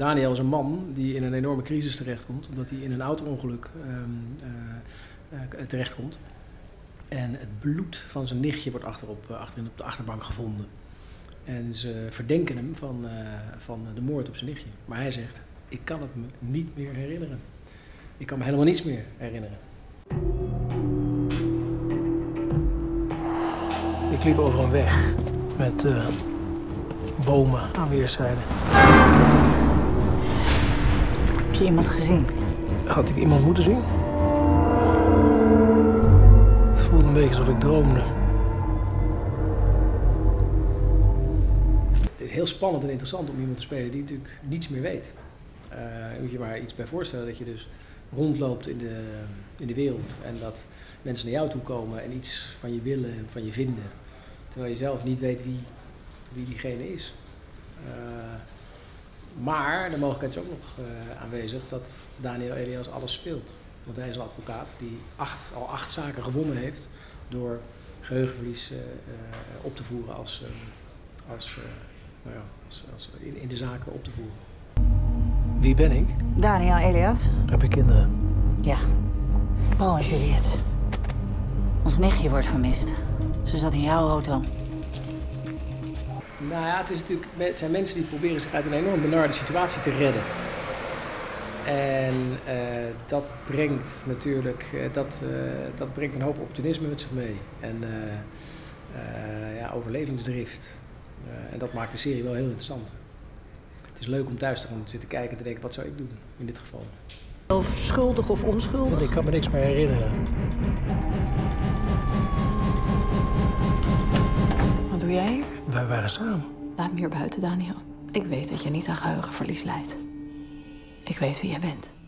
Daniel is een man die in een enorme crisis terechtkomt, omdat hij in een auto-ongeluk terechtkomt. En het bloed van zijn nichtje wordt achterin op de achterbank gevonden. En ze verdenken hem van de moord op zijn nichtje. Maar hij zegt, ik kan het me niet meer herinneren. Ik kan me helemaal niets meer herinneren. Ik liep over een weg met bomen aan weerszijden. Heb je iemand gezien? Had ik iemand moeten zien? Het voelde een beetje alsof ik droomde. Het is heel spannend en interessant om iemand te spelen die natuurlijk niets meer weet. Moet je maar iets bij voorstellen dat je dus rondloopt in de wereld en dat mensen naar jou toe komen en iets van je willen en van je vinden. Terwijl je zelf niet weet wie diegene is. Maar de mogelijkheid is ook nog aanwezig dat Daniel Elias alles speelt. Want hij is een advocaat die al acht zaken gewonnen heeft door geheugenverlies op te voeren in de zaken op te voeren. Wie ben ik? Daniel Elias. Heb je kinderen? Ja. Paul en Juliet. Ons nichtje wordt vermist. Ze zat in jouw auto. Nou ja, het zijn mensen die proberen zich uit een enorm benarde situatie te redden. En dat brengt natuurlijk dat brengt een hoop opportunisme met zich mee. En overlevingsdrift. En dat maakt de serie wel heel interessant. Het is leuk om thuis te gaan zitten kijken en te denken, wat zou ik doen in dit geval? Of schuldig of onschuldig? Ik kan me niks meer herinneren. Wat doe jij? Wij waren samen. Laat me hier buiten, Daniel. Ik weet dat je niet aan geheugenverlies lijdt. Ik weet wie jij bent.